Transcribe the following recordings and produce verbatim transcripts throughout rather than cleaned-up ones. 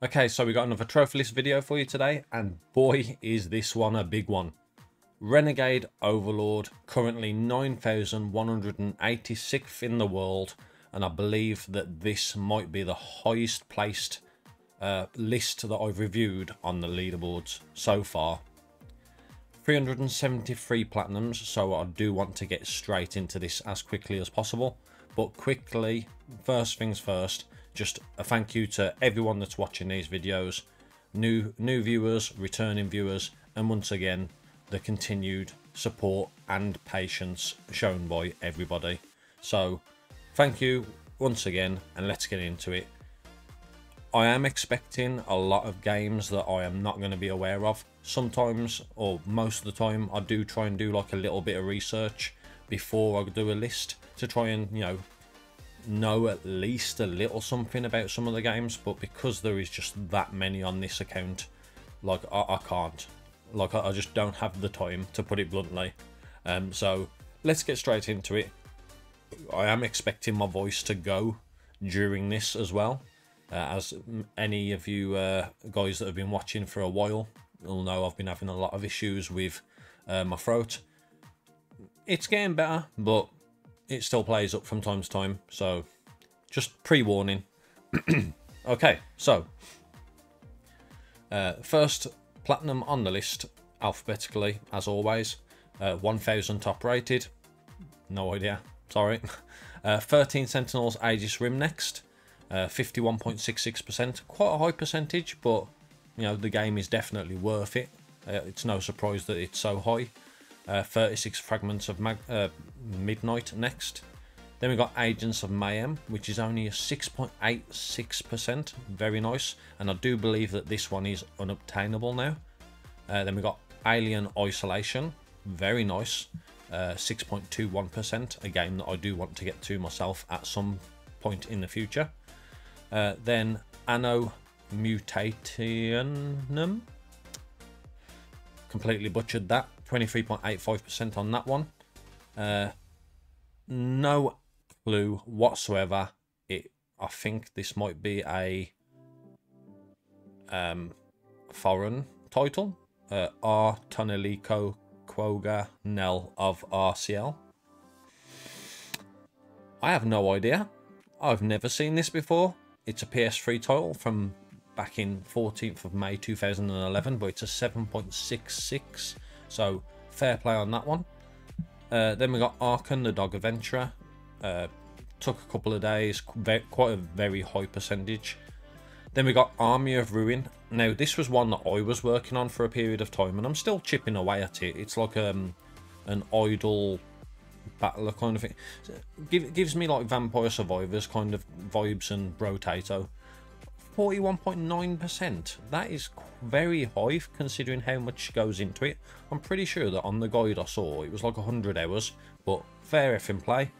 Okay, so we got another trophy list video for you today, and boy is this one a big one. Renegade Overlord, currently nine thousand one hundred eighty-sixth in the world, and I believe that this might be the highest placed uh, list that I've reviewed on the leaderboards so far. three hundred seventy-three platinums, so I do want to get straight into this as quickly as possible. But quickly, first things first, just a thank you to everyone that's watching these videos, new new viewers, returning viewers, and once again the continued support and patience shown by everybody. So thank you once again, and let's get into it. I am expecting a lot of games that I am not going to be aware of. Sometimes, or most of the time, I do try and do like a little bit of research before I do a list to try and, you know, know at least a little something about some of the games. But because there is just that many on this account, like I, I can't. Like, I just don't have the time, to put it bluntly. Um, so, let's get straight into it. I am expecting my voice to go during this as well. Uh, as any of you uh, guys that have been watching for a while will know, I've been having a lot of issues with uh, my throat. It's getting better, but it still plays up from time to time. So, just pre-warning. Okay, so. Uh, first... Platinum on the list, alphabetically, as always. Uh, one thousand top rated. No idea. Sorry. Uh, thirteen Sentinels Aegis Rim next. fifty-one point six six percent. Uh, Quite a high percentage, but, you know, the game is definitely worth it. Uh, it's no surprise that it's so high. Uh, thirty-six Fragments of Mag uh, Midnight next. Then we've got Agents of Mayhem, which is only a six point eight six percent. Very nice. And I do believe that this one is unobtainable now. Uh, then we've got Alien Isolation. Very nice. six point two one percent. Uh, a game that I do want to get to myself at some point in the future. Uh, then Anno Mutationum. Completely butchered that. twenty-three point eight five percent on that one. Uh, no... clue whatsoever. It, I think this might be a um, foreign title. Uh, Artonelico Qoga Knell of Ar Ciel. I have no idea. I've never seen this before. It's a P S three title from back in fourteenth of May two thousand eleven, but it's a seven point six six, so fair play on that one. Uh, then we got Arkhan the Dog Adventurer. Uh, took a couple of days, quite a very high percentage. Then we got Army of Ruin. Now this was one that I was working on for a period of time, and I'm still chipping away at it. It's like um, an idle battler kind of thing. It gives me like Vampire Survivors kind of vibes and Brotato. forty-one point nine percent. That is very high considering how much goes into it. I'm pretty sure that on the guide I saw it was like one hundred hours, but fair effing play.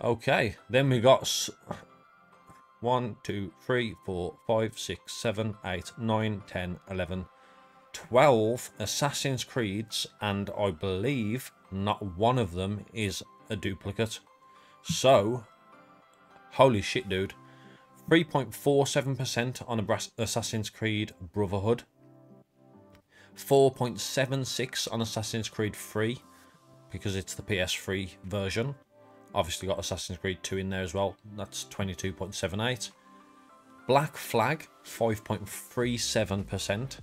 Okay, then we got one, two, three, four, five, six, seven, eight, nine, ten, eleven, twelve Assassin's Creeds, and I believe not one of them is a duplicate. So, holy shit, dude. three point four seven percent on Assassin's Creed Brotherhood. four point seven six on Assassin's Creed three, because it's the P S three version. Obviously got Assassin's Creed two in there as well. That's twenty-two point seven eight. Black Flag, five point three seven percent.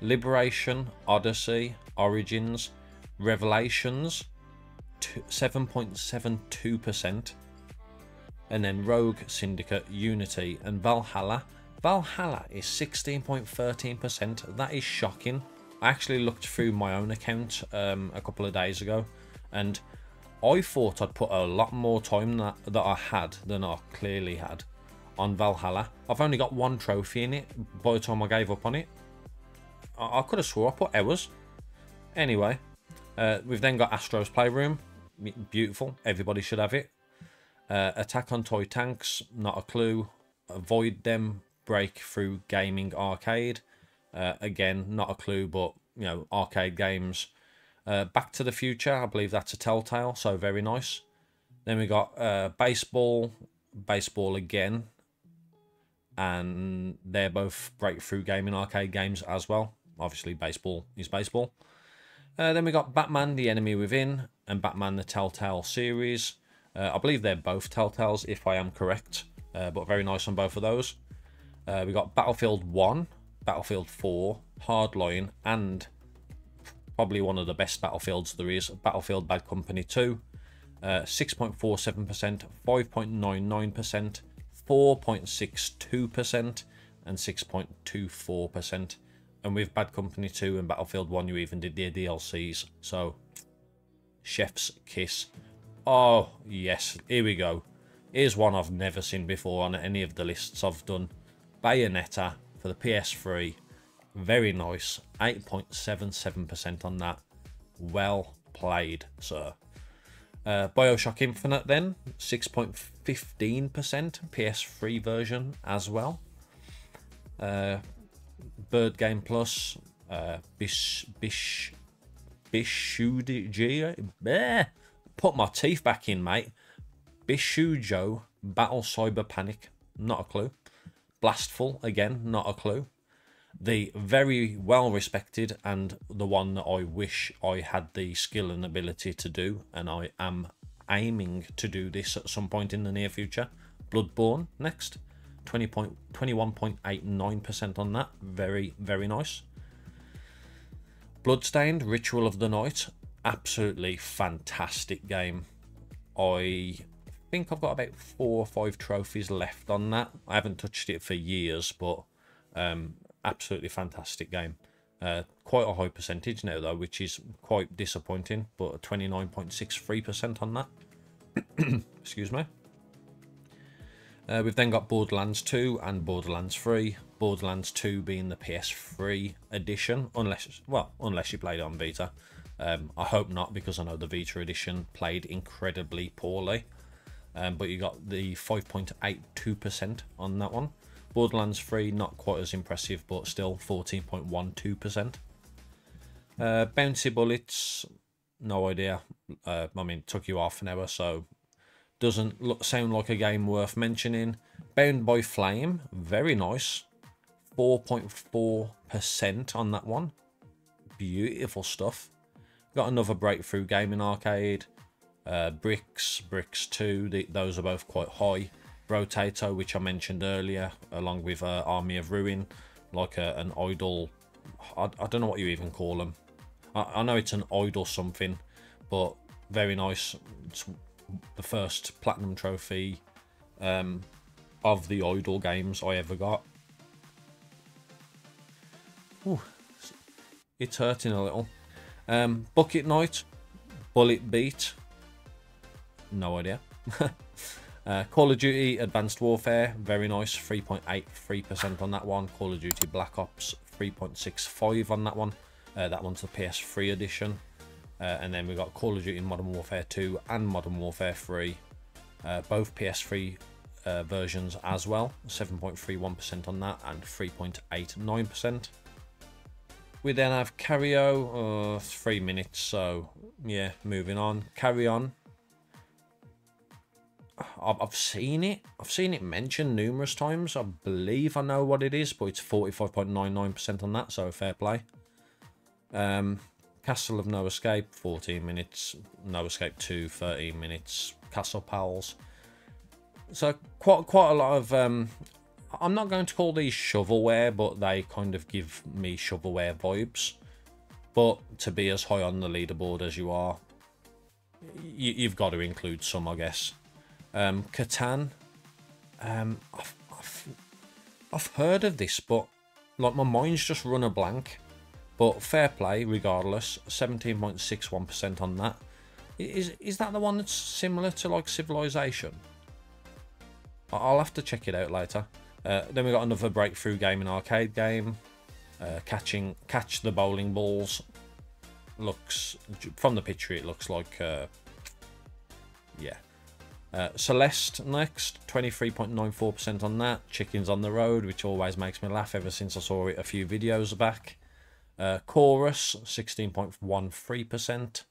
Liberation, Odyssey, Origins, Revelations, seven point seven two percent. And then Rogue, Syndicate, Unity, and Valhalla. Valhalla is sixteen point one three percent. That is shocking. I actually looked through my own account um, a couple of days ago, and I thought I'd put a lot more time that, that I had than I clearly had on Valhalla. I've only got one trophy in it by the time I gave up on it. I, I could have swore I put hours. Anyway, uh, we've then got Astro's Playroom. Beautiful. Everybody should have it. Uh, Attack on Toy Tanks. Not a clue. Avoid Them. Breakthrough Gaming Arcade. Uh, again, not a clue, but, you know, arcade games. Uh, Back to the Future, I believe that's a Telltale, so very nice. Then we got uh, Baseball, Baseball again. and they're both breakthrough gaming arcade games as well. Obviously, baseball is baseball. Uh, then we got Batman: The Enemy Within and Batman: The Telltale Series. Uh, I believe they're both Telltales, if I am correct, uh, but very nice on both of those. Uh, we got Battlefield one, Battlefield four, Hardline, and probably one of the best Battlefields there is, Battlefield Bad Company two. Uh, six point four seven percent, five point nine nine percent, four point six two percent, and six point two four percent. And with Bad Company two and Battlefield one, you even did their D L Cs. So, chef's kiss. Oh, yes. Here we go. Here's one I've never seen before on any of the lists I've done. Bayonetta for the P S three. Very nice. eight point seven seven percent on that. Well played, sir. Uh, BioShock Infinite then, six point one five percent, P S three version as well. Uh, Bird Game Plus, uh, Bish... Bish... Bishuji... Put my teeth back in, mate. Bishujo, Battle Cyber Panic, not a clue. Blastful, again, not a clue. The very well respected and the one that I wish I had the skill and ability to do, and I am aiming to do this at some point in the near future, Bloodborne next, twenty-one point eight nine percent on that. Very, very nice. Bloodstained Ritual of the Night, absolutely fantastic game. I think I've got about four or five trophies left on that. I haven't touched it for years, but um absolutely fantastic game. Uh, quite a high percentage now though, which is quite disappointing, but twenty-nine point six three percent on that. Excuse me. Uh, we've then got Borderlands two and Borderlands three. Borderlands two being the P S three edition, unless, well, unless you played it on Vita. Um, I hope not, because I know the Vita edition played incredibly poorly. Um, but you got the five point eight two percent on that one. Borderlands three, not quite as impressive, but still fourteen point one two percent. Uh, Bouncy Bullets, no idea. Uh, I mean, it took you half an hour, so doesn't look, sound like a game worth mentioning. Bound by Flame, very nice. four point four percent on that one. Beautiful stuff. Got another breakthrough game in arcade. Uh, Bricks, Bricks two, the, those are both quite high. Rotato, which I mentioned earlier, along with uh, Army of Ruin, like a, an idle, I, I don't know what you even call them. I, I know it's an idle something, but very nice. It's the first platinum trophy um, of the idle games I ever got. Ooh, it's hurting a little. Um, Bucket Knight, Bullet Beat, no idea. Uh, Call of Duty Advanced Warfare, very nice, three point eight three percent on that one. Call of Duty Black Ops, three point six five on that one. Uh, that one's the P S three edition. Uh, and then we've got Call of Duty Modern Warfare two and Modern Warfare three. Uh, both P S three uh, versions as well, seven point three one percent on that and three point eight nine percent. We then have Carry On, uh, three minutes, so yeah, moving on. Carry On. I've seen it. I've seen it mentioned numerous times. I believe I know what it is, but it's forty-five point nine nine percent on that, so fair play. Um, Castle of No Escape, fourteen minutes. No Escape two, thirteen minutes. Castle Pals. So quite quite a lot of... Um, I'm not going to call these shovelware, but they kind of give me shovelware vibes. But to be as high on the leaderboard as you are, you, you've got to include some, I guess. Um, Catan, um, I've, I've, I've heard of this, but like my mind's just run a blank. But fair play regardless, seventeen point six one percent on that. Is, is that the one that's similar to like Civilization? I'll have to check it out later. Uh, then we got another breakthrough game, an arcade game, uh, catching catch the bowling balls. Looks, from the picture it looks like, uh, yeah. Uh, Celeste next, twenty-three point nine four percent on that. Chickens on the Road, which always makes me laugh ever since I saw it a few videos back. Uh, Chorus, sixteen point one three percent.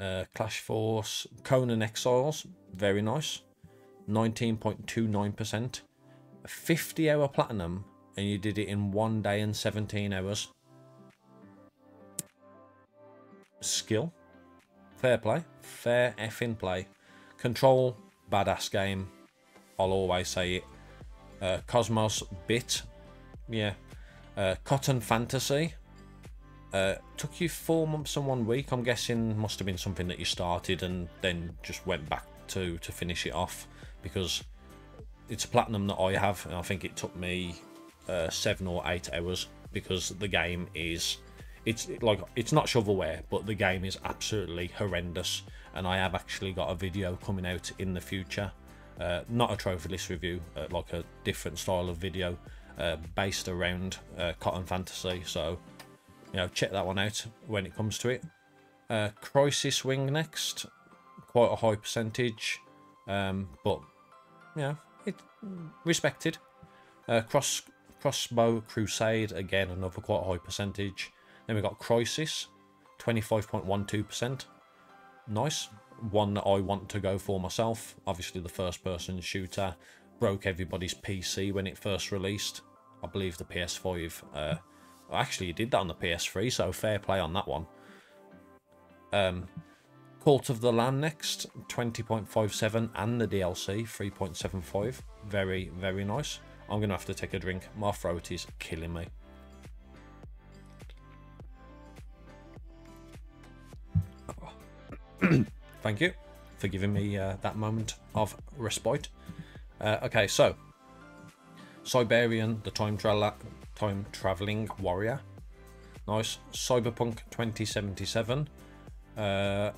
Uh, Clash Force, Conan Exiles, very nice, nineteen point two nine percent. fifty hour platinum and you did it in one day and seventeen hours. Skill. Fair play. Fair effing play. Control. Badass game. I'll always say it. Uh, Cosmos. Bit. Yeah. Uh, Cotton Fantasy. Uh, took you four months and one week. I'm guessing must have been something that you started and then just went back to to finish it off, because it's a platinum that I have, and I think it took me uh, seven or eight hours because the game is, it's like it's not shovelware, but the game is absolutely horrendous. And I have actually got a video coming out in the future, uh, not a trophy list review, uh, like a different style of video uh, based around uh, Cotton Fantasy. So, you know, check that one out when it comes to it. Uh, Crysis Wing next, quite a high percentage, um, but you know, it respected. Uh, Cross Crossbow Crusade, again another quite high percentage. Then we got Crysis, twenty-five point one two percent. Nice, one that I want to go for myself. Obviously, the first-person shooter broke everybody's P C when it first released. I believe the P S five. Uh, actually, it did that on the P S three, so fair play on that one. Um, Cult of the Lamb next, twenty point five seven, and the D L C, three point seven five. Very, very nice. I'm going to have to take a drink. My throat is killing me. Thank you for giving me uh, that moment of respite. Uh, okay, so Siberian, the time tra time traveling warrior, nice. Cyberpunk twenty seventy-seven, uh,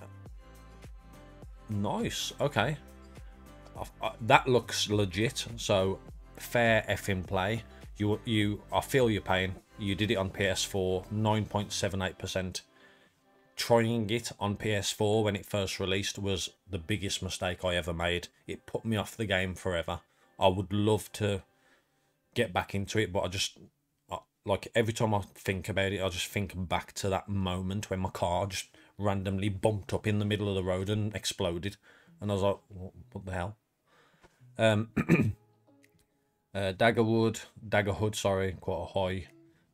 nice. Okay, I, I, that looks legit. So fair effing play. You you, I feel your pain. You did it on P S four, nine point seven eight percent. Trying it on P S four when it first released was the biggest mistake I ever made. It put me off the game forever. I would love to get back into it, but I just, I, like, every time I think about it, I just think back to that moment when my car just randomly bumped up in the middle of the road and exploded. And I was like, what the hell? Um, uh, Daggerwood, Daggerhood, sorry, quite a high.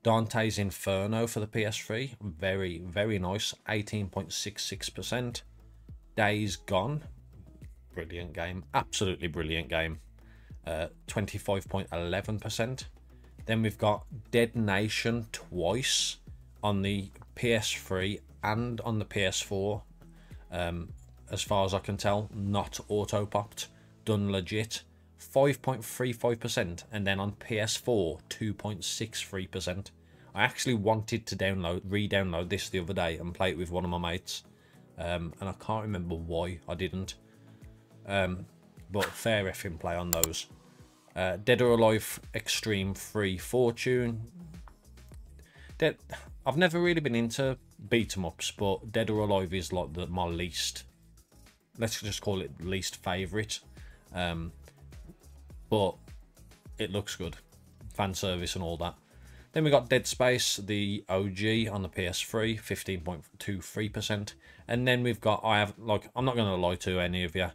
Dante's Inferno for the P S three, very, very nice, eighteen point six six percent. Days Gone, brilliant game, absolutely brilliant game, uh, twenty-five point one one percent. Then we've got Dead Nation twice on the P S three and on the P S four. Um, as far as I can tell, not auto-popped, done legit. five point three five percent, and then on P S four two point six three percent. I actually wanted to download re-download this the other day and play it with one of my mates, um, and I can't remember why I didn't, um, but fair effing play on those. uh, Dead or Alive Extreme Free Fortune. Dead, I've never really been into beat 'em ups, but Dead or Alive is like the, my least, let's just call it least favourite. um, But it looks good, fan service and all that. Then we got Dead Space, the O G on the P S three, fifteen point two three percent. And then we've got, I have, like, I'm not going to lie to any of you,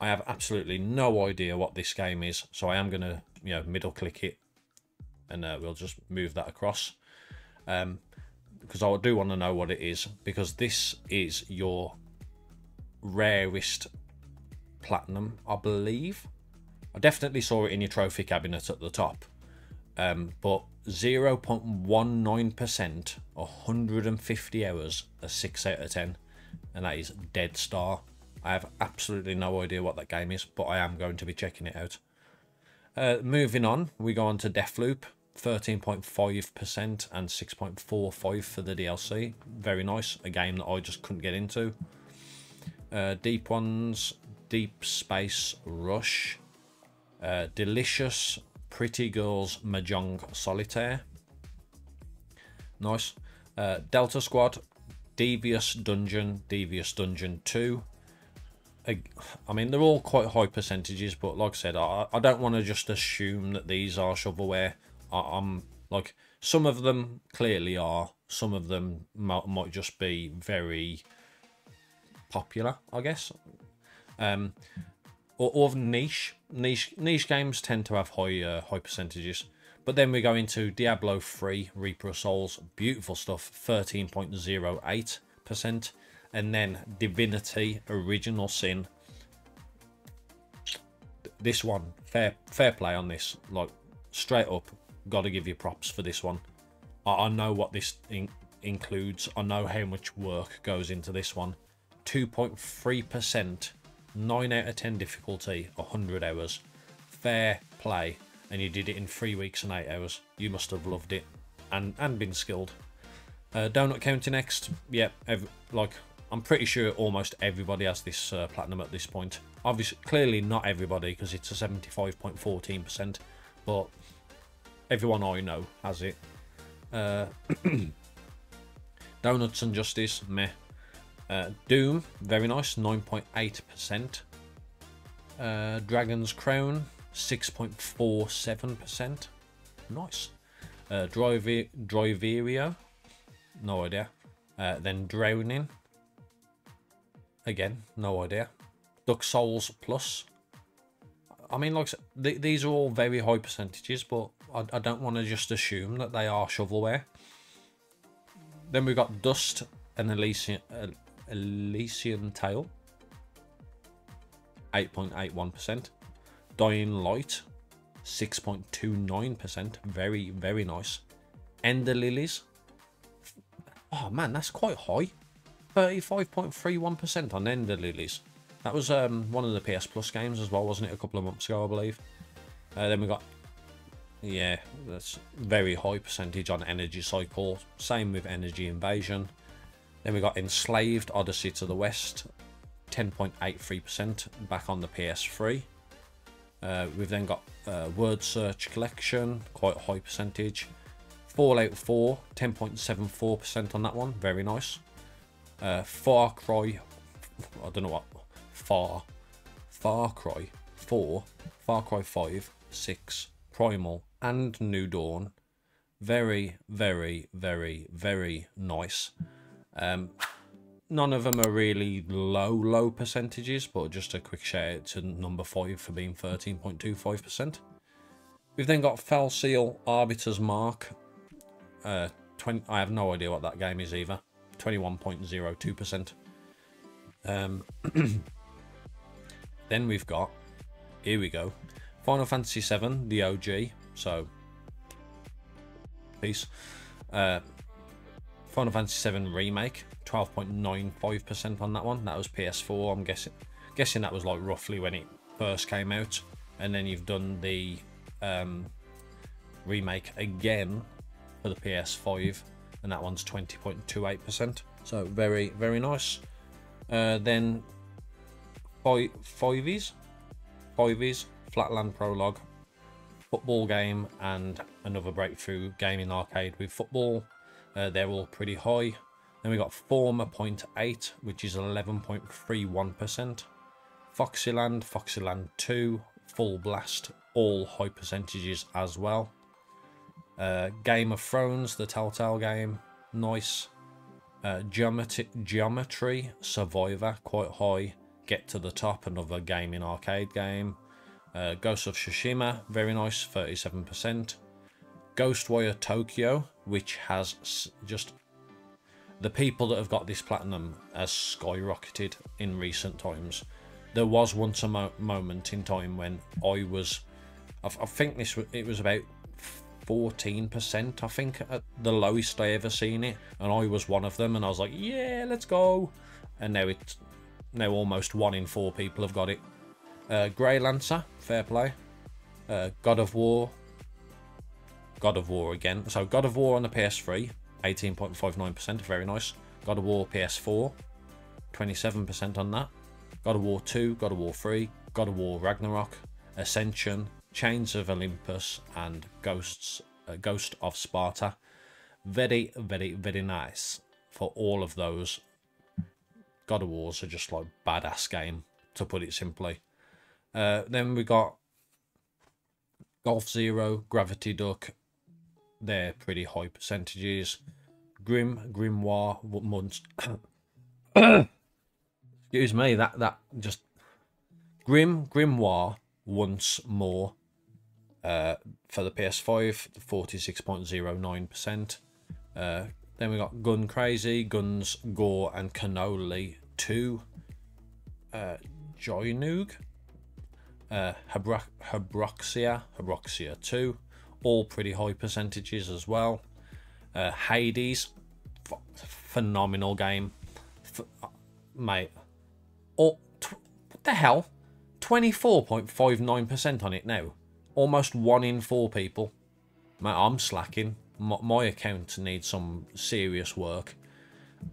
I have absolutely no idea what this game is, so I am going to, you know, middle click it, and uh, we'll just move that across, um, because I do want to know what it is, because this is your rarest platinum, I believe. I definitely saw it in your trophy cabinet at the top, um, but zero point one nine percent, one hundred fifty hours, a six out of ten, and that is Dead Star. I have absolutely no idea what that game is, but I am going to be checking it out. Uh, moving on, we go on to Deathloop, thirteen point five percent and six point four five for the D L C. Very nice, a game that I just couldn't get into. Uh, Deep Ones, Deep Space Rush. Uh, Delicious Pretty Girls Mahjong Solitaire, nice. uh, Delta Squad, Devious Dungeon, Devious Dungeon two. I, I mean, they're all quite high percentages, but like I said, I, I don't want to just assume that these are shovelware. I, I'm like, some of them clearly are, some of them might, might just be very popular, I guess. um or, or niche. niche. Niche games tend to have high uh, high percentages. But then we go into Diablo three, Reaper of Souls, beautiful stuff, thirteen point zero eight percent. And then Divinity, Original Sin. This one, fair fair play on this. Like, straight up, got to give you props for this one. I, I know what this in includes. I know how much work goes into this one. two point three percent, nine out of ten difficulty, one hundred hours. Fair play. And you did it in three weeks and eight hours. You must have loved it, and and been skilled. Uh, Donut County next. Yep, yeah, like I'm pretty sure almost everybody has this uh, platinum at this point. Obviously, clearly not everybody because it's a seventy-five point one four percent, but everyone I know has it. Uh, Donuts and Justice, meh. Uh, Doom, very nice, nine point eight percent. Uh, Dragon's Crown, six point four seven percent. Nice. Uh, Drive Driverio. No idea. Uh, then Drowning. Again, no idea. Duck Souls Plus. I mean, like th these are all very high percentages, but I, I don't want to just assume that they are shovelware. Then we've got Dust and Elysian, uh, Elysian Tale. eight point eight one percent. Dying Light, six point two nine percent. Very, very nice. Ender Lilies. Oh, man, that's quite high. thirty-five point three one percent on Ender Lilies. That was um, one of the P S Plus games as well, wasn't it? A couple of months ago, I believe. Uh, then we got... Yeah, that's very high percentage on Energy Cycle. Same with Energy Invasion. Then we got Enslaved Odyssey to the West. ten point eight three percent back on the P S three. Uh, we've then got uh, Word Search Collection, quite a high percentage. Fallout four, ten point seven four percent on that one, very nice. Uh, Far Cry, I don't know what, Far, Far Cry four, Far Cry five, six, Primal, and New Dawn. Very, very, very, very nice. Um, None of them are really low, low percentages, but just a quick shout out to number five for being thirteen point two five percent. We've then got Fell Seal Arbiter's Mark. Uh, twenty, I have no idea what that game is either. twenty-one point zero two percent. Um, then we've got, here we go, Final Fantasy seven, the O G. So, peace. Uh, Final Fantasy seven Remake, twelve point nine five percent on that one. That was P S four, I'm guessing. Guessing that was like roughly when it first came out. And then you've done the um, remake again for the P S five. And that one's twenty point two eight percent. So very, very nice. Uh, then Fives, Fives, Flatland Prologue, football game, and another breakthrough game in arcade with football. Uh, they're all pretty high. Then we got Forma point eight, which is eleven point three one percent. Foxyland, Foxyland two, Full Blast, all high percentages as well. Uh, Game of Thrones, the Telltale game, nice. Uh, Geometry, Geometry Survivor, quite high. Get to the Top, another game in arcade game. Uh, Ghost of Tsushima, very nice, thirty-seven percent. Ghostwire Tokyo, which has just... The people that have got this platinum has skyrocketed in recent times. There was once a mo moment in time when I was... I, I think this it was about fourteen percent, I think, at the lowest I ever seen it. And I was one of them, and I was like, yeah, let's go. And now it's... Now almost one in four people have got it. Uh, Grey Lancer, fair play. Uh, God of War. God of War again. So God of War on the P S three, eighteen point five nine percent, very nice. God of War P S four, twenty-seven percent on that. God of War two, God of War three, God of War Ragnarok, Ascension, Chains of Olympus, and Ghosts, uh, Ghost of Sparta. Very, very, very nice for all of those. God of Wars are just like badass game, to put it simply. Uh, then we got Golf Zero, Gravity Duck. They're pretty high percentages. Grim, Grimoire, what months? Excuse me, that that just Grim Grimoire once more uh, for the P S five, forty-six point zero nine percent. Uh, then we got Gun Crazy, Guns, Gore and Cannoli two. Uh, Joynug, uh, Hebro Hebroxia, Hebroxia two. All pretty high percentages as well. Uh, Hades, ph phenomenal game. Ph mate, oh, tw what the hell? twenty-four point five nine percent on it now. Almost one in four people. Mate, I'm slacking. My, my account needs some serious work.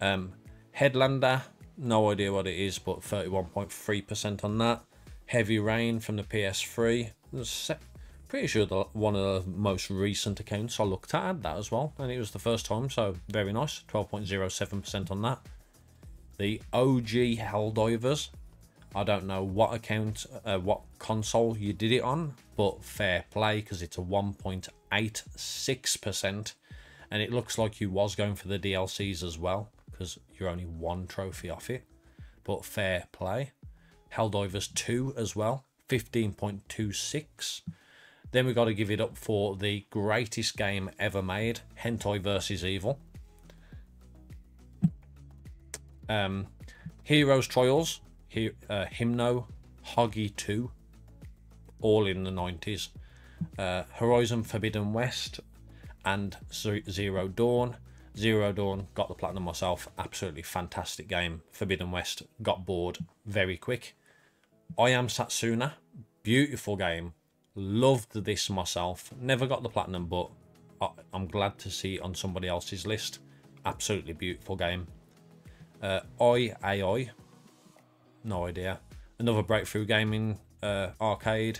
Um, Headlander, no idea what it is, but thirty-one point three percent on that. Heavy Rain from the P S three. Pretty sure the, one of the most recent accounts I looked at had that as well, and it was the first time, so very nice. twelve point zero seven percent on that. The O G Helldivers. I don't know what account, uh, what console you did it on, but fair play, because it's a one point eight six percent, and it looks like you was going for the D L Cs as well, because you're only one trophy off it, but fair play. Helldivers two as well, fifteen point two six percent. Then we've got to give it up for the greatest game ever made, Hentai versus. Evil. Um, Heroes Trials, he, uh, Hymno, Hoggy two, all in the nineties. Uh, Horizon Forbidden West and Zero Dawn. Zero Dawn, got the platinum myself, absolutely fantastic game. Forbidden West, got bored very quick. I Am Setsuna, beautiful game. Loved this myself, never got the platinum, but I'm glad to see it on somebody else's list. Absolutely beautiful game. uh I A I, no idea, another breakthrough game in uh arcade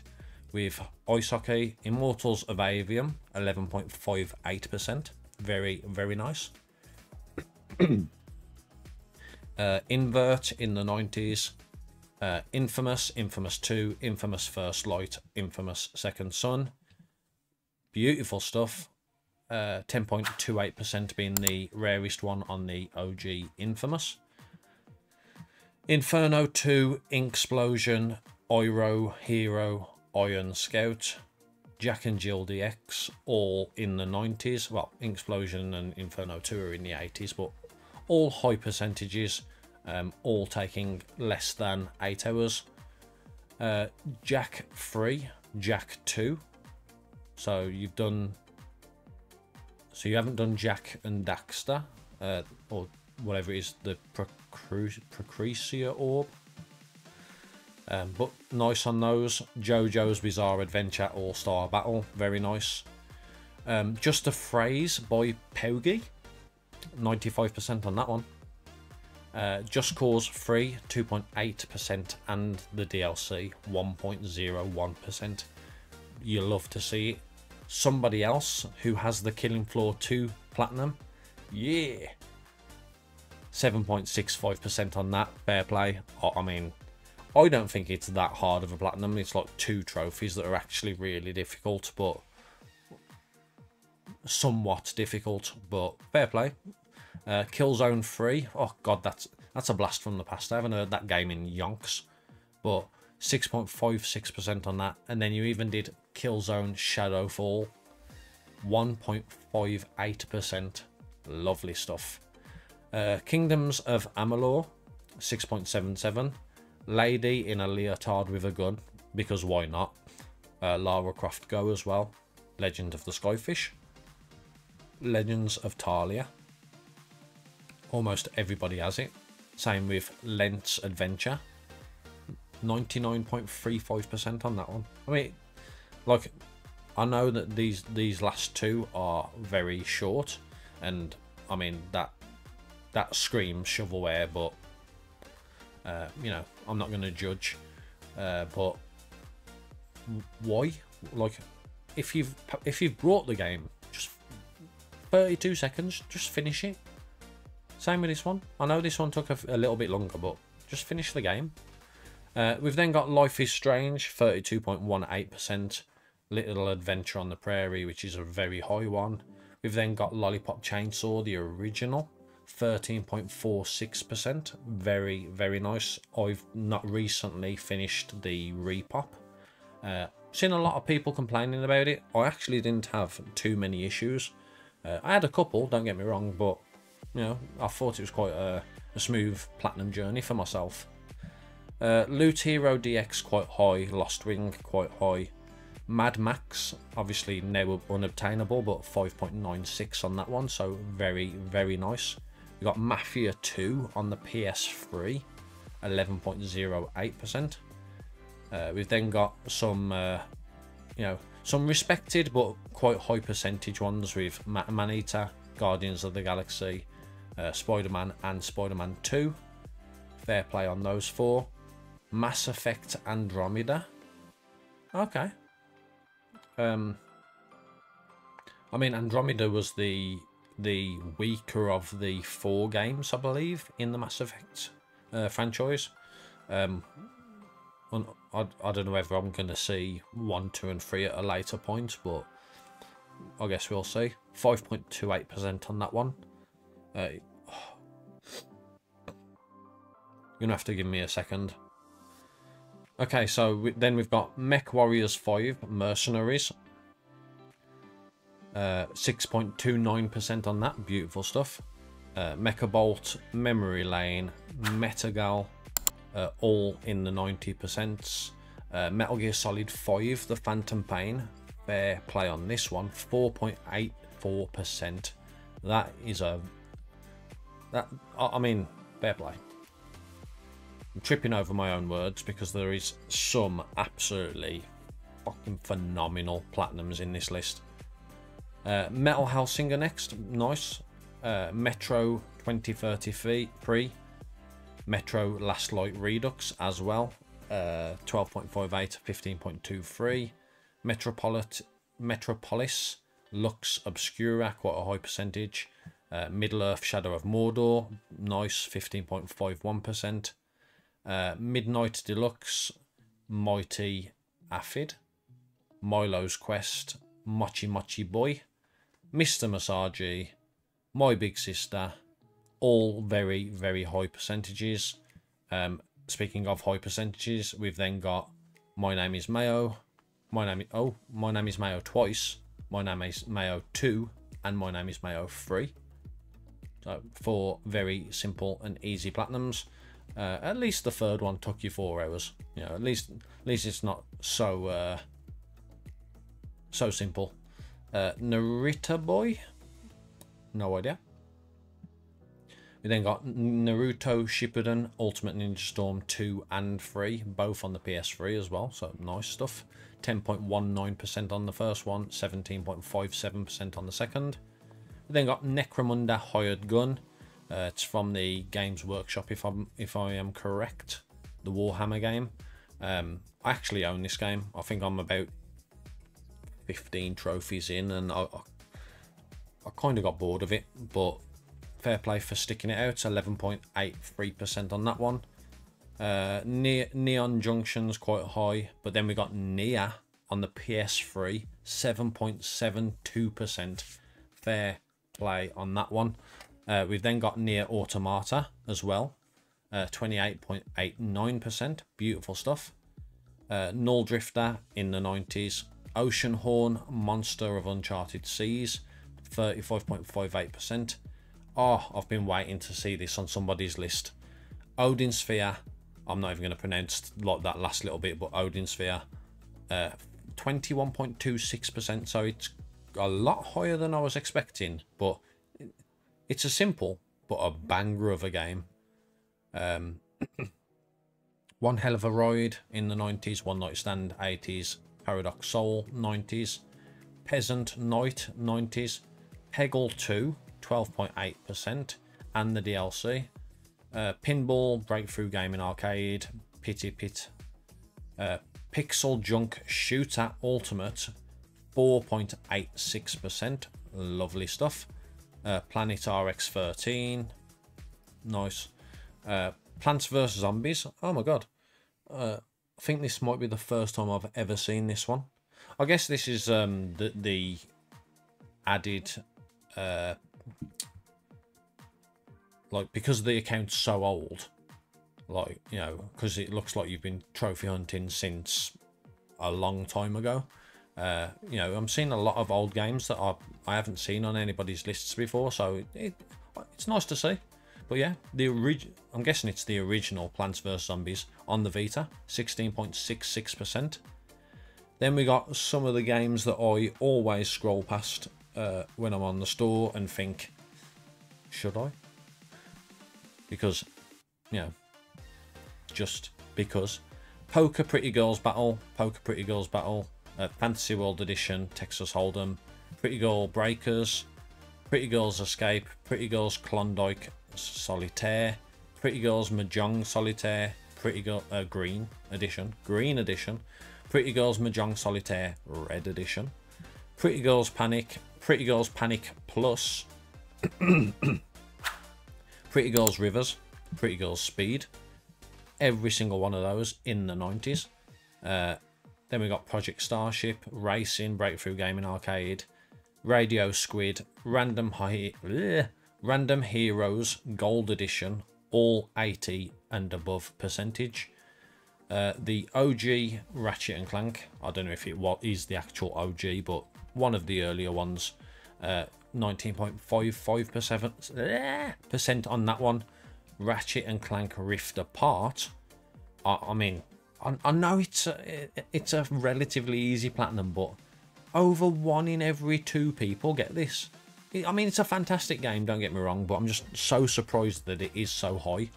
with ice hockey. Immortals of Avium, eleven point five eight percent, very very nice. uh Invert in the nineties. Uh, Infamous, Infamous two, Infamous First Light, Infamous Second Son. Beautiful stuff. Uh, ten point two eight percent being the rarest one on the O G Infamous. Inferno two, Inksplosion, Iro Hero, Iron Scout, Jack and Jill D X, all in the nineties. Well, Inksplosion and Inferno two are in the eighties, but all high percentages. Um, all taking less than eight hours. Uh, Jack three, Jack two. So you've done. So you haven't done Jack and Daxter, uh, or whatever it is, the Procresia orb. Um, but nice on those. JoJo's Bizarre Adventure All Star Battle, very nice. Um, Just a Phrase by Pogi, ninety-five percent on that one. Uh, Just Cause three, two point eight percent, and the D L C, one point zero one percent. You love to see it. Somebody else who has the Killing Floor two platinum, yeah, seven point six five percent on that. Fair play. I mean, I don't think it's that hard of a platinum. It's like two trophies that are actually really difficult, but somewhat difficult, but fair play. Uh, Killzone three, oh god, that's that's a blast from the past. I haven't heard that game in yonks, but six point five six percent on that. And then you even did Killzone Shadowfall, one point five eight percent, lovely stuff. Uh, Kingdoms of Amalur, six point seven seven. Lady in a Leotard with a Gun, because why not? Uh, Lara Croft Go as well. Legend of the Skyfish, Legends of Talia. Almost everybody has it. Same with Lent's Adventure. ninety-nine point three five percent on that one. I mean, like, I know that these these last two are very short, and I mean that that screams shovelware, but uh, you know, I'm not going to judge. Uh, but why? Like, if you've if you've brought the game, just thirty-two seconds, just finish it. Same with this one. I know this one took a, a little bit longer, but just finish the game. Uh, we've then got Life is Strange, thirty-two point one eight percent. Little Adventure on the Prairie, which is a very high one. We've then got Lollipop Chainsaw, the original, thirteen point four six percent. Very, very nice. I've not recently finished the repop. Uh, seen a lot of people complaining about it. I actually didn't have too many issues. Uh, I had a couple, don't get me wrong, but you know, I thought it was quite a, a smooth platinum journey for myself. Uh, Loot Hero D X quite high, Lost Wing quite high, Mad Max obviously now unobtainable, but five point nine six on that one, so very, very nice. We got Mafia two on the P S three, eleven point zero eight percent. Uh, we've then got some, uh, you know, some respected but quite high percentage ones with Maneater, Guardians of the Galaxy, uh, Spider-Man and Spider-Man two. Fair play on those four. Mass Effect Andromeda. Okay. Um, I mean, Andromeda was the the weaker of the four games, I believe, in the Mass Effect uh, franchise. Um, I, I don't know whether I'm going to see one, two and three at a later point, but I guess we'll see. five point two eight percent on that one. Uh, oh. You're going to have to give me a second. Okay, so we, then we've got Mech Warriors five, Mercenaries. Uh, six point two nine percent on that, beautiful stuff. Uh, Mecha Bolt, Memory Lane, Metagal, uh, all in the ninety percent. Uh, Metal Gear Solid five, The Phantom Pain, fair play on this one, four point eight four percent. That is a... that I mean, fair play. I'm tripping over my own words because there is some absolutely fucking phenomenal platinums in this list. Uh, Metal Hellsinger next, nice. Uh, Metro twenty thirty Pre, Metro Last Light Redux as well, uh, twelve point five eight to fifteen point two three. Metropolit Metropolis, Lux Obscura, quite a high percentage. Uh, Middle Earth Shadow of Mordor, nice, fifteen point five one percent. Uh, Midnight Deluxe, Mighty Aphid, Milo's Quest, Mochi Mochi Boy, Mister Masagi, My Big Sister, all very, very high percentages. Um, speaking of high percentages, we've then got My Name is Mayo, My Name is, oh, My Name is Mayo twice, My Name is Mayo two, and My Name is Mayo three. So four very simple and easy platinums. Uh, at least the third one took you four hours. You know, at least, at least it's not so uh, so simple. Uh, Narita Boy, no idea. We then got Naruto Shippuden Ultimate Ninja Storm two and three, both on the P S three as well. So nice stuff. ten point one nine percent on the first one, seventeen point five seven percent on the second. We then got Necromunda Hired Gun. Uh, it's from the Games Workshop, if I'm if I am correct, the Warhammer game. Um, I actually own this game. I think I'm about fifteen trophies in, and I I, I kind of got bored of it. But fair play for sticking it out. eleven point eight three percent on that one. Uh, ne Neon Junction's quite high, but then we got Nia on the P S three, seven point seven two percent. Fair play on that one. Uh, we've then got Nier Automata as well, twenty-eight point eight nine percent, uh, beautiful stuff. Uh, Null Drifter in the nineties, Oceanhorn, Monster of Uncharted Seas, thirty-five point five eight percent. Oh, I've been waiting to see this on somebody's list. Odin Sphere, I'm not even going to pronounce like that last little bit, but Odin Sphere, twenty-one point two six percent, uh, so it's a lot higher than I was expecting, but... it's a simple, but a banger of a game. Um, One Hell of a Ride in the nineties, One Night Stand eighties, Paradox Soul nineties, Peasant Knight nineties, Peggle two, twelve point eight percent, and the D L C. Uh, Pinball, Breakthrough Game in Arcade, Pity Pit, uh, Pixel Junk Shooter Ultimate, four point eight six percent, lovely stuff. Uh, Planet R X thirteen, nice. Uh, Plants versus. Zombies, oh my god. Uh, I think this might be the first time I've ever seen this one. I guess this is um, the, the added uh, like, because the account's so old, like, you know, because it looks like you've been trophy hunting since a long time ago. Uh, you know, I'm seeing a lot of old games that I, I haven't seen on anybody's lists before, so it, it, it's nice to see. But yeah, the orig- I'm guessing it's the original Plants versus. Zombies on the Vita, sixteen point six six percent. Then we got some of the games that I always scroll past uh, when I'm on the store and think, should I? Because, you know, just because. Poker Pretty Girls Battle, Poker Pretty Girls Battle, uh, Fantasy World Edition, Texas Hold'em, Pretty Girl Breakers, Pretty Girls Escape, Pretty Girls Klondike Solitaire, Pretty Girls Mahjong Solitaire, Pretty Girl uh, Green Edition, Green Edition, Pretty Girls Mahjong Solitaire Red Edition, Pretty Girls Panic, Pretty Girls Panic Plus, Pretty Girls Rivers, Pretty Girls Speed, every single one of those in the nineties. Uh, then we got Project Starship, Racing, Breakthrough Gaming Arcade, Radio Squid, Random High. Bleh, Random Heroes Gold Edition, all eighty and above percentage. Uh, the O G Ratchet and Clank, I don't know if it what is the actual O G, but one of the earlier ones, uh, nineteen point five five percent on that one. Ratchet and Clank Rift Apart, I, I mean, I, I know it's a, it's a relatively easy platinum, but over one in every two people get this. I mean, it's a fantastic game, don't get me wrong, but I'm just so surprised that it is so high.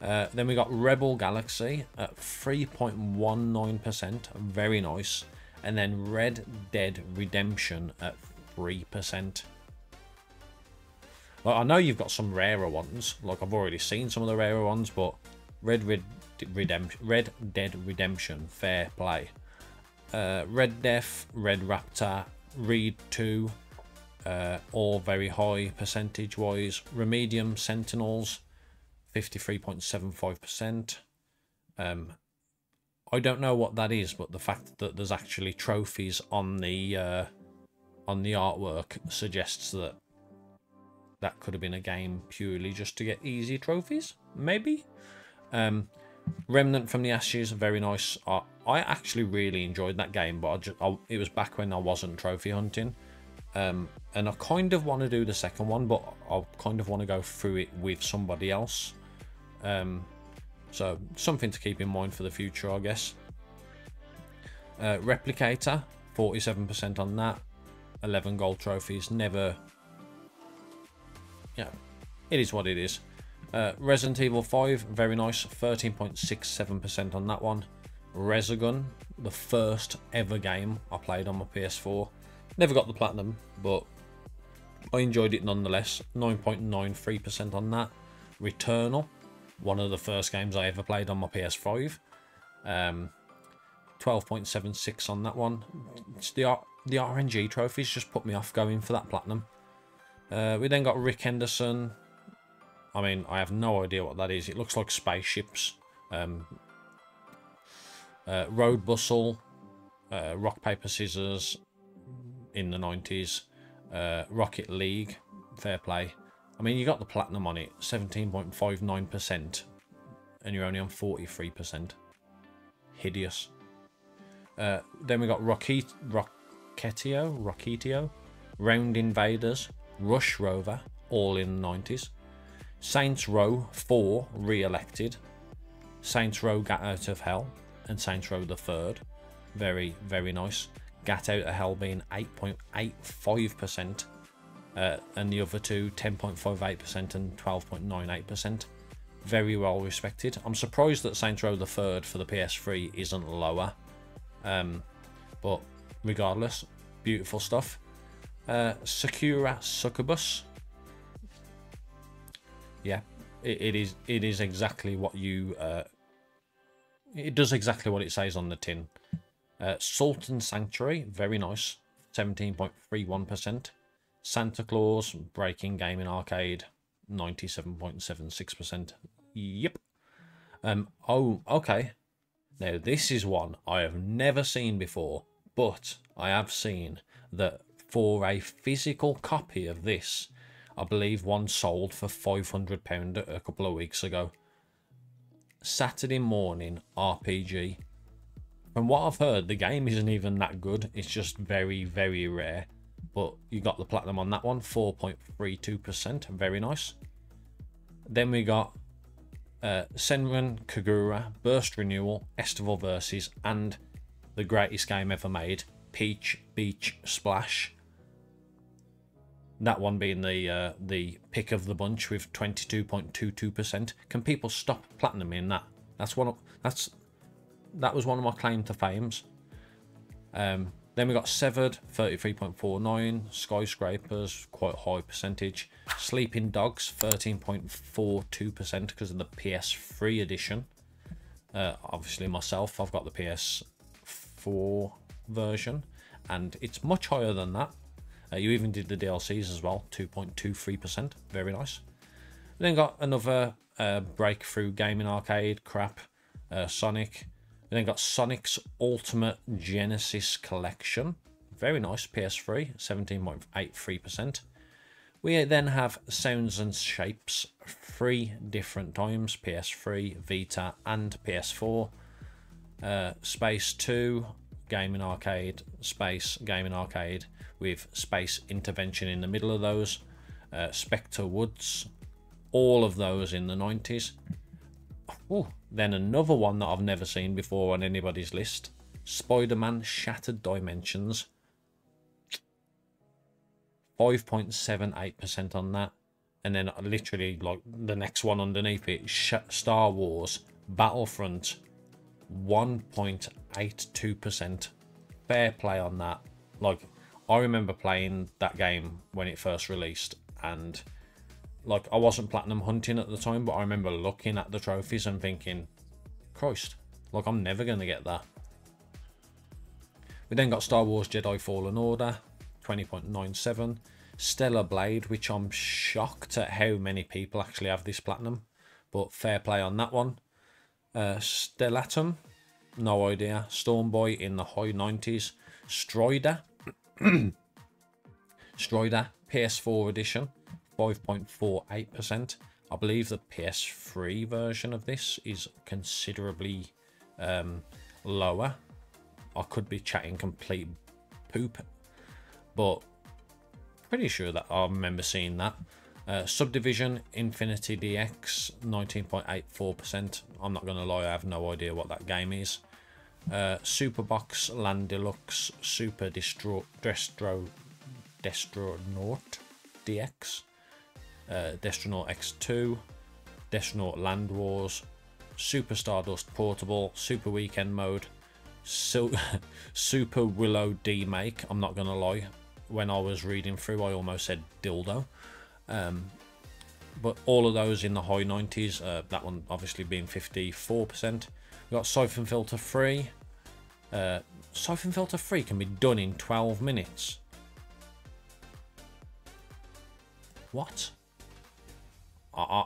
Uh, then we got Rebel Galaxy at three point one nine percent, very nice. And then Red Dead Redemption at three percent. Well, I know you've got some rarer ones, like I've already seen some of the rarer ones, but Red, Red, Redemption, Red Dead Redemption, fair play. Uh, Red Death, Red Raptor, Reed two, uh, all very high percentage-wise. Remedium Sentinels, fifty-three point seven five percent. Um, I don't know what that is, but the fact that there's actually trophies on the uh, on the artwork suggests that that could have been a game purely just to get easy trophies, maybe. Um, Remnant from the Ashes, very nice. I, I actually really enjoyed that game, but I just, I, it was back when I wasn't trophy hunting. Um, and I kind of want to do the second one, but I kind of want to go through it with somebody else. Um, so something to keep in mind for the future, I guess. Uh, Replicator, forty-seven percent on that. eleven gold trophies, never... Yeah, it is what it is. Uh, Resident Evil five, very nice, thirteen point six seven percent on that one. Resogun, the first ever game I played on my P S four. Never got the platinum, but I enjoyed it nonetheless. nine point nine three percent on that. Returnal, one of the first games I ever played on my P S five. Um, twelve point seven six on that one. It's the, the R N G trophies just put me off going for that platinum. Uh, we then got Rick Henderson. I mean, I have no idea what that is. It looks like spaceships. Um, uh, Road Bustle, uh, Rock Paper Scissors in the nineties, uh, Rocket League, fair play. I mean, you got the platinum on it, seventeen point five nine percent, and you're only on forty-three percent. Hideous. Uh, then we got Rocket Rocketio, Rocketio, Round Invaders, Rush Rover, all in the nineties. Saints Row four re-elected, Saints Row Got Out of Hell, and Saints Row the Third. Very, very nice. Got Out of Hell being eight point eight five percent, uh, and the other two ten point five eight percent and twelve point nine eight percent. Very well respected. I'm surprised that Saints Row the Third for the P S three isn't lower, um, but regardless, beautiful stuff. Uh, Sakura Succubus. Yeah, it, it is. It is exactly what you. Uh, it does exactly what it says on the tin. Uh, Sultan Sanctuary, very nice, seventeen point three one percent. Santa Claus Breaking Gaming Arcade, ninety-seven point seven six percent. Yep. Um. Oh, okay. Now this is one I have never seen before, but I have seen that for a physical copy of this, I believe one sold for five hundred pounds a couple of weeks ago. Saturday Morning R P G. From what I've heard, the game isn't even that good. It's just very, very rare. But you got the platinum on that one, four point three two percent. Very nice. Then we got uh, Senran Kagura, Burst Renewal, Estival Versus, and the greatest game ever made, Peach Beach Splash. That one being the uh, the pick of the bunch with twenty-two point two two percent. Can people stop platinuming that? That's one. Of, that's that was one of my claim to fames. Um, then we got Severed, thirty-three point four nine. Skyscrapers, quite high percentage. Sleeping Dogs, thirteen point four two percent because of the P S three edition. Uh, obviously myself, I've got the P S four version, and it's much higher than that. Uh, you even did the D L Cs as well, two point two three percent. Very nice. We then got another uh, breakthrough game in arcade, crap, uh, Sonic. We then got Sonic's Ultimate Genesis Collection. Very nice, P S three, seventeen point eight three percent. We then have Sounds and Shapes three different times, P S three, Vita, and P S four. Uh, Space two, game in arcade, Space, game in arcade, with Space Intervention in the middle of those. Uh, Spectre Woods, all of those in the nineties. Ooh, then another one that I've never seen before on anybody's list, Spider-Man Shattered Dimensions, five point seven eight percent on that. And then literally like the next one underneath it, Star Wars Battlefront, one point eight two percent. Fair play on that. Like, I remember playing that game when it first released, and like, I wasn't platinum hunting at the time, but I remember looking at the trophies and thinking, Christ, like, I'm never going to get that. We then got Star Wars Jedi Fallen Order, twenty point nine seven. Stellar Blade, which I'm shocked at how many people actually have this platinum, but fair play on that one. Uh, Stellatum, no idea. Stormboy in the high nineties. Strider, Strider P S four edition, five point four eight percent. I believe the P S three version of this is considerably um, lower. I could be chatting complete poop, but pretty sure that I remember seeing that. Uh, Subdivision Infinity D X, nineteen point eight four percent. I'm not going to lie, I have no idea what that game is. Uh, Superbox Land Deluxe Super Destro Destro Destronaut D X, uh, Destronaut X two, Destronaut Land Wars, Super Stardust Portable, Super Weekend Mode, so Super Willow D Make. I'm not going to lie, when I was reading through, I almost said dildo. Um, but all of those in the high nineties, uh, that one obviously being fifty-four percent. We've got Siphon Filter three. Uh, Siphon Filter three can be done in twelve minutes. What? I, I,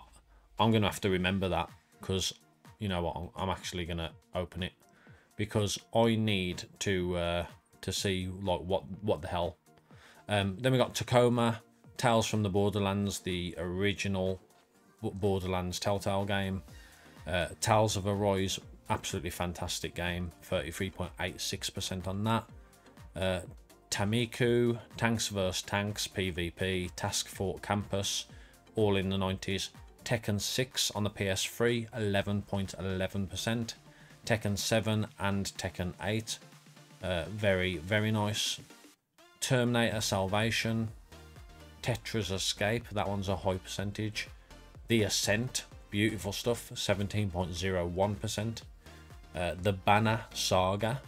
I'm going to have to remember that, because, you know what, I'm, I'm actually going to open it, because I need to uh, to see like what, what the hell. Um, then we got Tacoma, Tales from the Borderlands, the original Borderlands Telltale game. Uh, Tales of Arise, absolutely fantastic game, thirty-three point eight six percent on that. Uh, Tamiku, Tanks versus. Tanks, PvP, Task Fort Campus, all in the nineties. Tekken six on the P S three, eleven point one one percent. Tekken seven and Tekken eight, uh, very, very nice. Terminator Salvation, Tetra's Escape, that one's a high percentage. The Ascent, beautiful stuff, seventeen point zero one percent. Uh, the Banner Saga,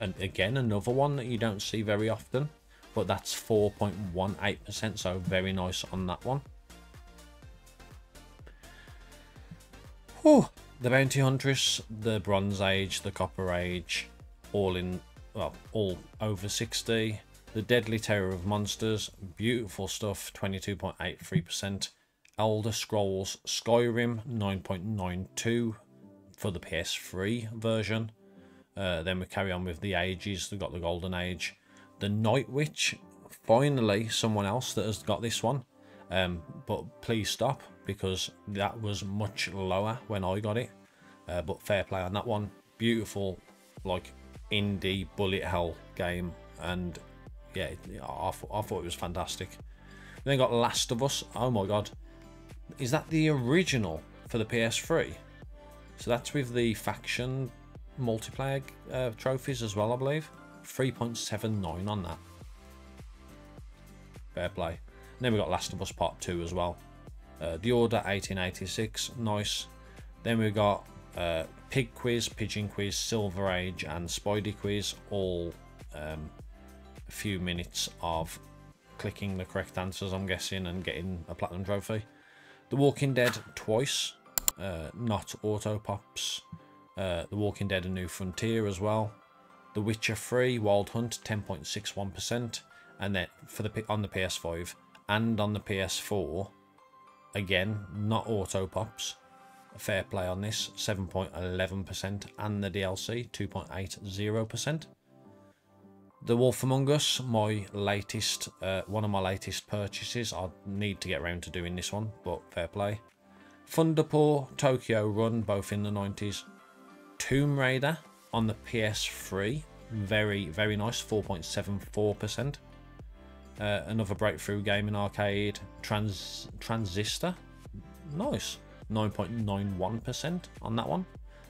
and again another one that you don't see very often, but that's four point one eight percent, so very nice on that one. Whew. The Bounty Huntress, the Bronze Age, the Copper Age, all in, well, all over sixty. The Deadly Terror of Monsters, beautiful stuff, twenty-two point eight three percent. Elder Scrolls Skyrim, nine point nine two for the P S three version. Uh, then we carry on with the ages. They've got the Golden Age. The Night Witch, finally someone else that has got this one. Um, but please stop, because that was much lower when I got it. Uh, but fair play on that one. Beautiful, like, indie bullet hell game, and yeah, I, th I thought it was fantastic. We then got Last of Us. Oh my god, is that the original for the P S three? So that's with the faction multiplayer uh, trophies as well, I believe. three point seven nine on that. Fair play. And then we got Last of Us Part two as well. Uh, the Order eighteen eighty-six, nice. Then we got uh, Pig Quiz, Pigeon Quiz, Silver Age, and Spidey Quiz, all um, a few minutes of clicking the correct answers, I'm guessing, and getting a platinum trophy. The Walking Dead twice, uh, not auto pops. Uh, the Walking Dead: A New Frontier as well. The Witcher three Wild Hunt, ten point six one percent, and then for the on the P S five and on the P S four, again not auto pops. Fair play on this, seven point one one percent, and the D L C, two point eight zero percent. The Wolf Among Us, my latest, uh, one of my latest purchases. I need to get around to doing this one, but fair play. Thunderpaw, Tokyo Run, both in the nineties. Tomb Raider on the P S three, very, very nice, four point seven four percent. Uh, another breakthrough game in arcade, Trans Transistor, nice. nine point nine one percent on that one.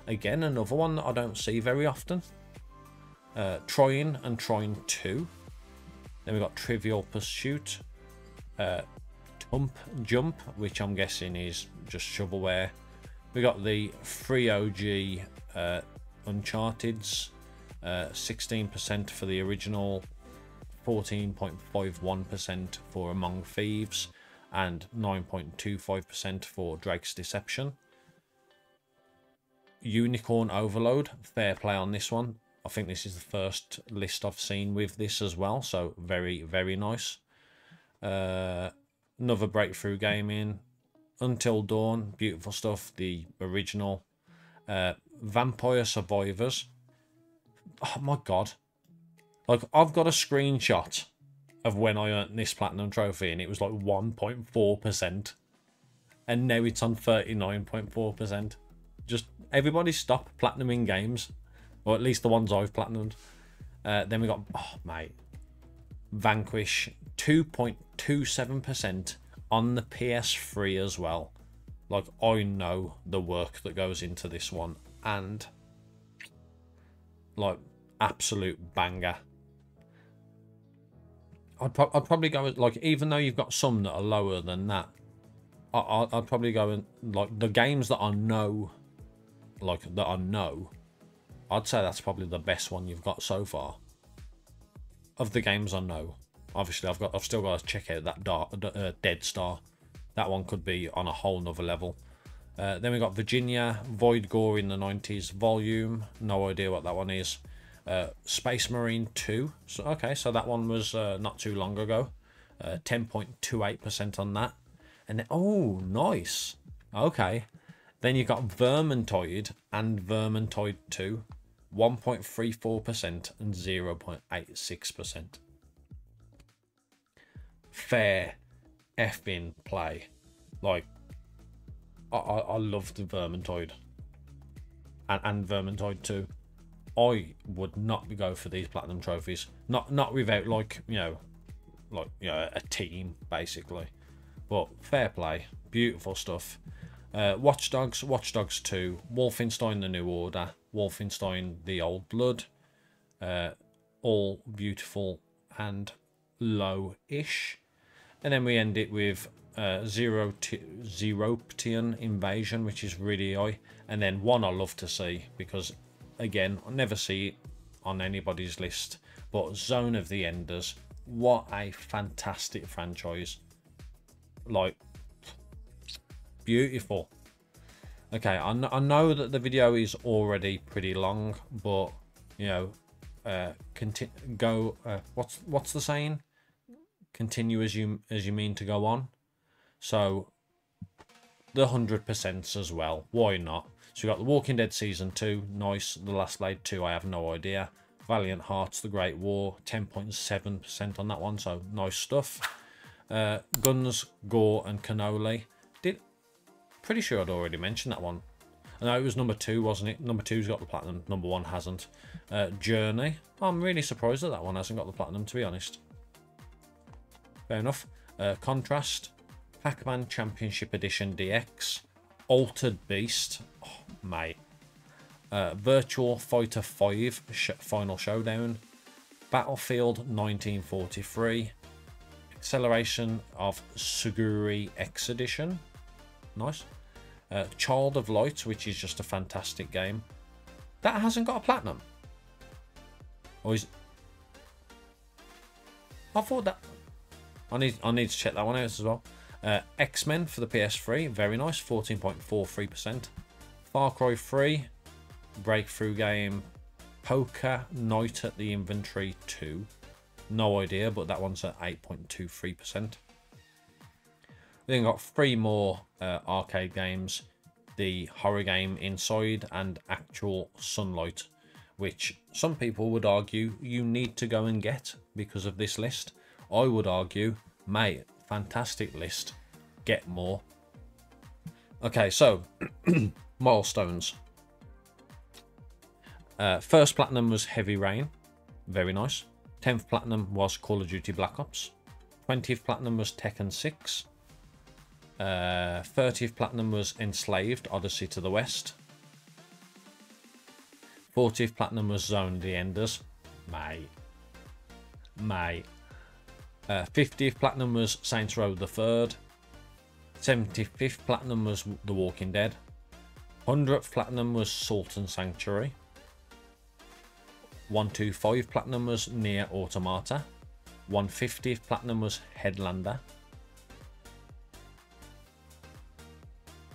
Again, another one that I don't see very often. Uh, Trine and Trine two. Then we got Trivial Pursuit. Uh, Tump Jump, which I'm guessing is just shovelware. We got the three O G uh, Uncharted's. Uh, sixteen percent for the original. fourteen point five one percent for Among Thieves. And nine point two five percent for Drake's Deception. Unicorn Overload, fair play on this one. I think this is the first list I've seen with this as well, so very, very nice. Uh, another breakthrough game in Until Dawn, beautiful stuff, the original. Uh, Vampire Survivors. Oh my god. Like, I've got a screenshot of when I earned this platinum trophy, and it was like one point four percent, and now it's on thirty-nine point four percent. Just everybody stop platinuming games, or at least the ones I've platinumed. Uh, then we got, oh mate, Vanquish, two point two seven percent on the P S three as well. Like, I know the work that goes into this one, and like, absolute banger. I'd, pro I'd probably go, like, even though you've got some that are lower than that, I I I'd probably go, and like, the games that I know, like, that I know, I'd say that's probably the best one you've got so far. Of the games I know, obviously I've got, I've still got to check out that dark, uh, Dead Star. That one could be on a whole nother level. Uh, then we got Virginia, Void Gore in the nineties, Volume, no idea what that one is. Uh, Space Marine two, so okay, so that one was uh, not too long ago. ten point two eight percent uh, on that, and then, oh nice, okay, then you got Vermintoid and Vermintoid two, one point three four percent and zero point eight six percent. Fair effing play. Like, I, I, I loved Vermintoid and, and Vermintoid two. I would not go for these platinum trophies, not not without, like, you know, like, you know, a team basically. But fair play, beautiful stuff. Uh, Watch Dogs, Watch Dogs two, Wolfenstein: The New Order, Wolfenstein: The Old Blood, uh, all beautiful and low-ish. And then we end it with uh, Zero Zeroptian Invasion, which is really high, and then one I love to see because, again, I'll never see it on anybody's list, but Zone of the Enders, what a fantastic franchise. Like, beautiful. Okay, I, kn I know that the video is already pretty long, but, you know, uh, conti go, uh, what's what's the saying? Continue as you, as you mean to go on. So, the one hundred percents as well, why not? So we got The Walking Dead Season two, nice. The Last Laid two, I have no idea. Valiant Hearts, The Great War, ten point seven percent on that one, so nice stuff. Uh, Guns, Gore and Cannoli. Did pretty sure I'd already mentioned that one. No, it was number two, wasn't it? Number two's got the platinum, number one hasn't. Uh, Journey. I'm really surprised that that one hasn't got the platinum, to be honest. Fair enough. Uh, Contrast. Pac-Man Championship Edition D X. Altered Beast. Oh, mate. Uh, Virtual Fighter five Sh Final Showdown. Battlefield nineteen forty-three. Acceleration of Suguri X Edition. Nice. Uh, Child of Light, which is just a fantastic game. That hasn't got a platinum. Or is... I thought that... I need, I need to check that one out as well. Uh, X-Men for the P S three. Very nice. fourteen point four three percent. Far Cry three. Breakthrough game. Poker Night at the Inventory two. No idea, but that one's at eight point two three percent. We then got three more uh, arcade games, the horror game Inside and Actual Sunlight, which some people would argue you need to go and get because of this list. I would argue, mate, fantastic list, get more. Okay, so milestones. Uh, first platinum was Heavy Rain, very nice. tenth platinum was Call of Duty Black Ops. twentieth platinum was Tekken six. Uh, thirtieth platinum was Enslaved Odyssey to the West. fortieth platinum was Zone the Enders. Mate. Mate. Uh, fiftieth platinum was Saints Row the Third. seventy-fifth platinum was The Walking Dead. hundredth platinum was Sultan Sanctuary. one twenty-five platinum was Nier Automata. one hundred fiftieth platinum was Headlander.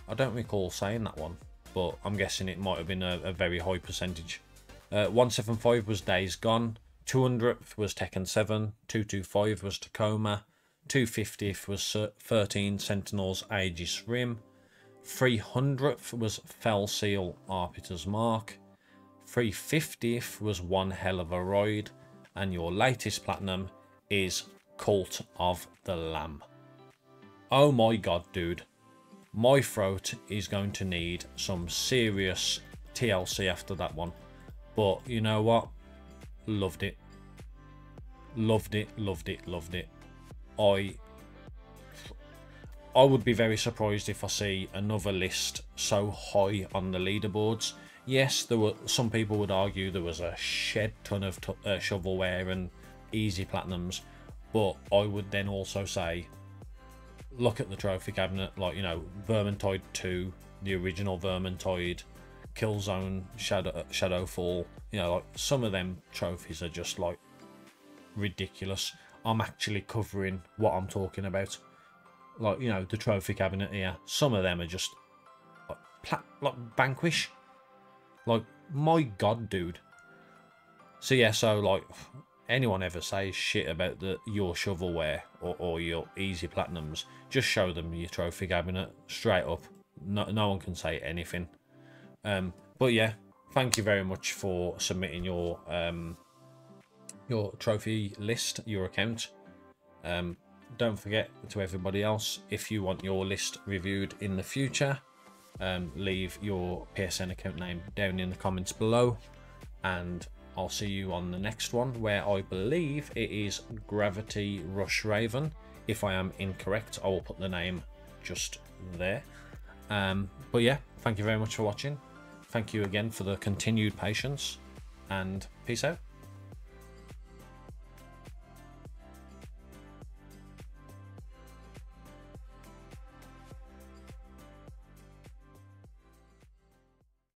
I don't recall saying that one, but I'm guessing it might have been a, a very high percentage. Uh, one seventy-five was Days Gone, two hundredth was Tekken seven, two twenty-five was Tacoma, two hundred fiftieth was thirteen Sentinels Aegis Rim, three hundredth was Fell Seal Arbiter's Mark, three hundred fiftieth was One Hell of a Ride, and your latest platinum is Cult of the Lamb. Oh my god, dude. My throat is going to need some serious T L C after that one. But you know what? Loved it. Loved it, loved it, loved it. I I would be very surprised if I see another list so high on the leaderboards. Yes, there were some people would argue there was a shed ton of t uh, shovelware and easy platinums. But I would then also say, look at the trophy cabinet, like, you know, Vermintide two, the original Vermintide, Killzone, Shadow, Shadowfall, you know, like, some of them trophies are just, like, ridiculous. I'm actually covering what I'm talking about. Like, you know, the trophy cabinet here, some of them are just, like, plat like Vanquish. Like, my god, dude. So, yeah, so, like, anyone ever says shit about the your shovelware or, or your easy platinums, just show them your trophy cabinet straight up. No, no one can say anything. Um, but yeah, thank you very much for submitting your um, your trophy list, your account. Um, don't forget to everybody else, if you want your list reviewed in the future, um, leave your P S N account name down in the comments below, and I'll see you on the next one, where I believe it is Gravity Rush Raven. If I am incorrect, I will put the name just there. Um, but yeah, thank you very much for watching. Thank you again for the continued patience, and peace out.